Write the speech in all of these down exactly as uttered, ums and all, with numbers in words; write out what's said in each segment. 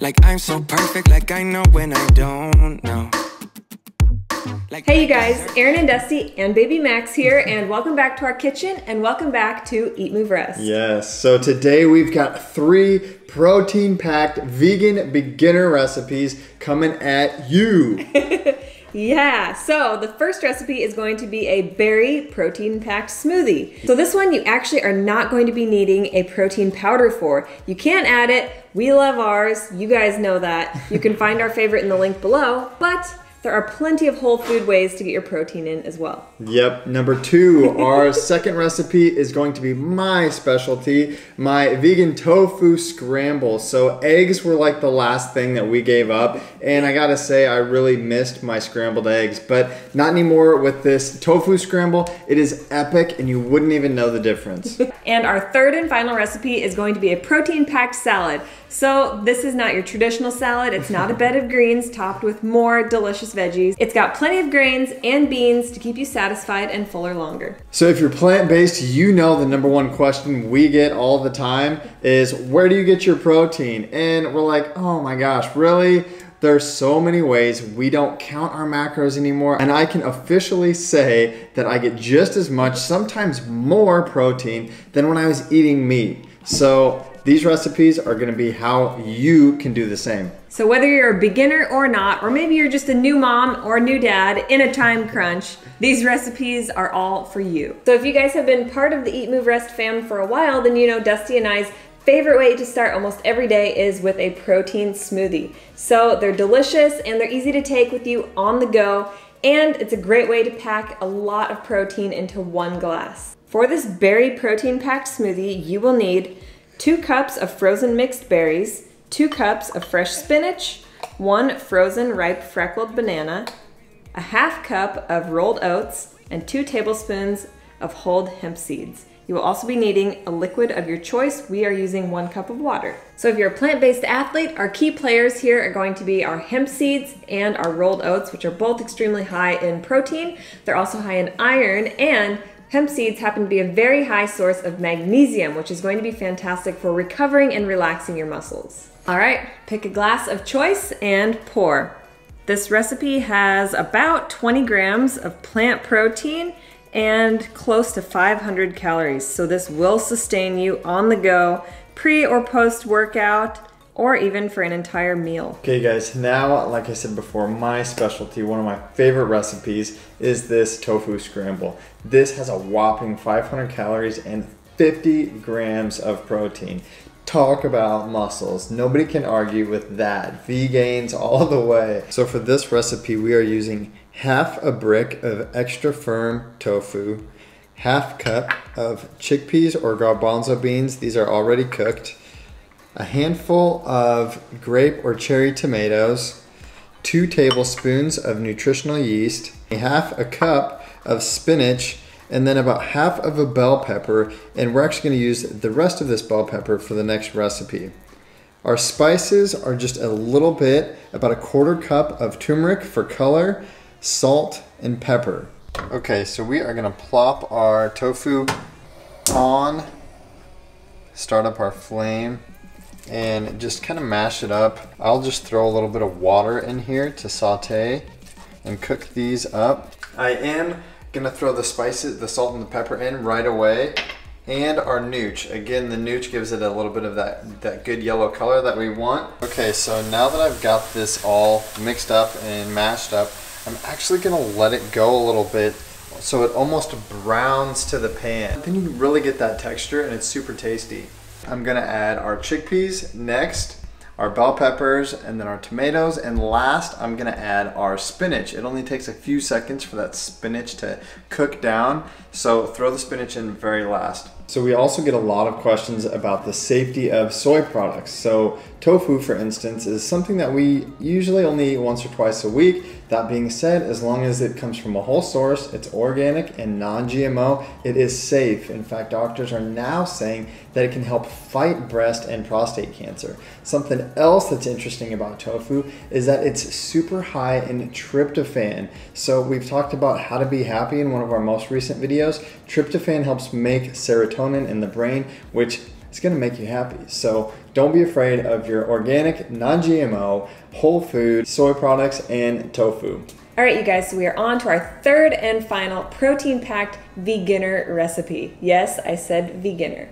Like I'm so perfect, like I know when I don't know. Like hey you guys, Aaron and Dusty and baby Max here, and welcome back to our kitchen and welcome back to Eat Move Rest. Yes, so today we've got three protein-packed vegan beginner recipes coming at you. Yeah, so the first recipe is going to be a berry protein-packed smoothie. So this one you actually are not going to be needing a protein powder for. You can add it. We love ours. You guys know that. You can find our favorite in the link below, but there are plenty of whole food ways to get your protein in as well. Yep, number two, our second recipe is going to be my specialty, my vegan tofu scramble. So eggs were like the last thing that we gave up, and I gotta say I really missed my scrambled eggs, but not anymore with this tofu scramble. It is epic and you wouldn't even know the difference. And our third and final recipe is going to be a protein-packed salad. So this is not your traditional salad. It's not a bed of greens topped with more delicious veggies. It's got plenty of grains and beans to keep you satisfied and fuller longer. So if you're plant-based, you know the number one question we get all the time is, where do you get your protein? And we're like, oh my gosh, really? There's so many ways. We don't count our macros anymore, and I can officially say that I get just as much, sometimes more protein than when I was eating meat. So these recipes are gonna be how you can do the same. So whether you're a beginner or not, or maybe you're just a new mom or new dad in a time crunch, these recipes are all for you. So if you guys have been part of the Eat, Move, Rest fam for a while, then you know Dusty and I's favorite way to start almost every day is with a protein smoothie. So they're delicious and they're easy to take with you on the go, and it's a great way to pack a lot of protein into one glass. For this berry protein-packed smoothie, you will need two cups of frozen mixed berries, two cups of fresh spinach, one frozen ripe freckled banana, a half cup of rolled oats, and two tablespoons of whole hemp seeds. You will also be needing a liquid of your choice. We are using one cup of water. So if you're a plant-based athlete, our key players here are going to be our hemp seeds and our rolled oats, which are both extremely high in protein. They're also high in iron, and hemp seeds happen to be a very high source of magnesium, which is going to be fantastic for recovering and relaxing your muscles. All right, pick a glass of choice and pour. This recipe has about twenty grams of plant protein and close to five hundred calories. So this will sustain you on the go, pre or post workout, or even for an entire meal. Okay guys, now, like I said before, my specialty, one of my favorite recipes is this tofu scramble. This has a whopping five hundred calories and fifty grams of protein. Talk about muscles. Nobody can argue with that. Vegans all the way. So for this recipe, we are using half a brick of extra firm tofu, half cup of chickpeas or garbanzo beans. These are already cooked. A handful of grape or cherry tomatoes, two tablespoons of nutritional yeast, a half a cup of spinach, and then about half of a bell pepper, and we're actually going to use the rest of this bell pepper for the next recipe. Our spices are just a little bit, about a quarter cup of turmeric for color, salt, and pepper. Okay, so we are going to plop our tofu on, start up our flame, and just kind of mash it up. I'll just throw a little bit of water in here to saute and cook these up. I am gonna throw the spices, the salt and the pepper in right away, and our nooch. Again, the nooch gives it a little bit of that, that good yellow color that we want. Okay, so now that I've got this all mixed up and mashed up, I'm actually gonna let it go a little bit so it almost browns to the pan. Then you really get that texture and it's super tasty. I'm gonna add our chickpeas next, our bell peppers, and then our tomatoes, and last I'm gonna add our spinach. It only takes a few seconds for that spinach to cook down, so throw the spinach in very last. So we also get a lot of questions about the safety of soy products. So tofu, for instance, is something that we usually only eat once or twice a week. That being said, as long as it comes from a whole source, it's organic and non G M O, it is safe. In fact, doctors are now saying that it can help fight breast and prostate cancer. Something else that's interesting about tofu is that it's super high in tryptophan. So we've talked about how to be happy in one of our most recent videos. Tryptophan helps make serotonin in the brain, which it's going to make you happy. So don't be afraid of your organic, non G M O, whole food, soy products, and tofu. All right, you guys, so we are on to our third and final protein-packed veganer recipe. Yes, I said veganer.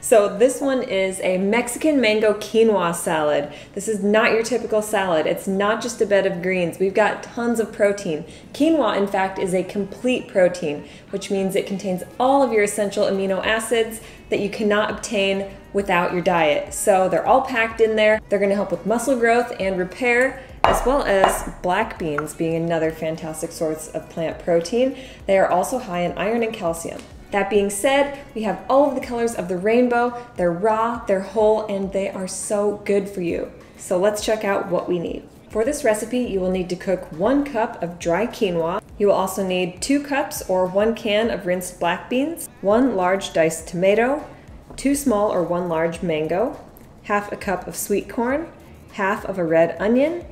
So this one is a Mexican mango quinoa salad. This is not your typical salad. It's not just a bed of greens. We've got tons of protein. Quinoa, in fact, is a complete protein, which means it contains all of your essential amino acids that you cannot obtain without your diet. So they're all packed in there. They're going to help with muscle growth and repair, as well as black beans being another fantastic source of plant protein. They are also high in iron and calcium. That being said, we have all of the colors of the rainbow. They're raw, they're whole, and they are so good for you. So let's check out what we need. For this recipe, you will need to cook one cup of dry quinoa. You will also need two cups or one can of rinsed black beans, one large diced tomato, two small or one large mango, half a cup of sweet corn, half of a red onion,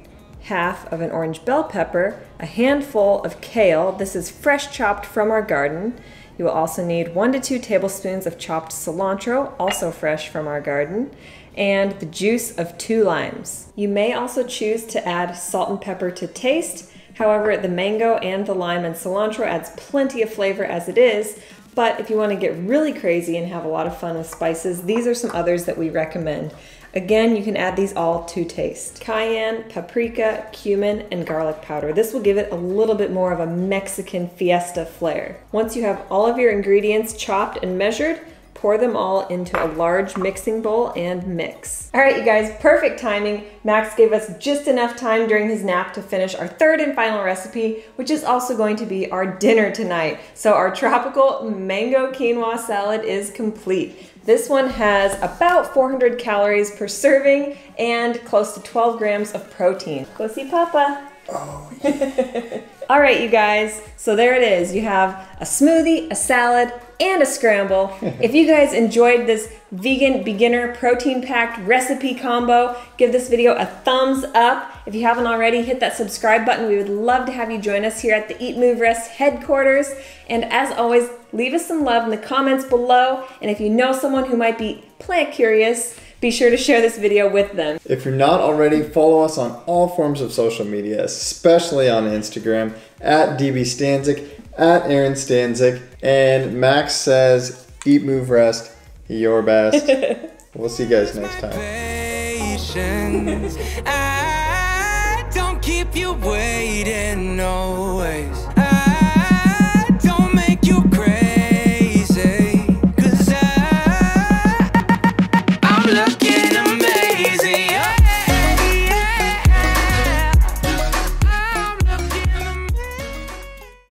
half of an orange bell pepper, a handful of kale. This is fresh chopped from our garden. You will also need one to two tablespoons of chopped cilantro, also fresh from our garden, and the juice of two limes. You may also choose to add salt and pepper to taste. However, the mango and the lime and cilantro adds plenty of flavor as it is, but if you want to get really crazy and have a lot of fun with spices, these are some others that we recommend. Again, you can add these all to taste. Cayenne, paprika, cumin, and garlic powder. This will give it a little bit more of a Mexican fiesta flair. Once you have all of your ingredients chopped and measured, pour them all into a large mixing bowl and mix. All right, you guys, perfect timing. Max gave us just enough time during his nap to finish our third and final recipe, which is also going to be our dinner tonight. So our tropical mango quinoa salad is complete. This one has about four hundred calories per serving and close to twelve grams of protein. Go see Papa. Oh, yeah. All right, you guys, so there it is. You have a smoothie, a salad, and a scramble. If you guys enjoyed this vegan beginner protein-packed recipe combo, give this video a thumbs up. If you haven't already, hit that subscribe button. We would love to have you join us here at the Eat Move Rest headquarters. And as always, leave us some love in the comments below. And if you know someone who might be plant curious, be sure to share this video with them. If you're not already, follow us on all forms of social media, especially on Instagram, at D B Stanzik, at Aaron Stanzik, and Max says, eat, move, rest, your best. We'll see you guys next time. I don't keep you waiting always.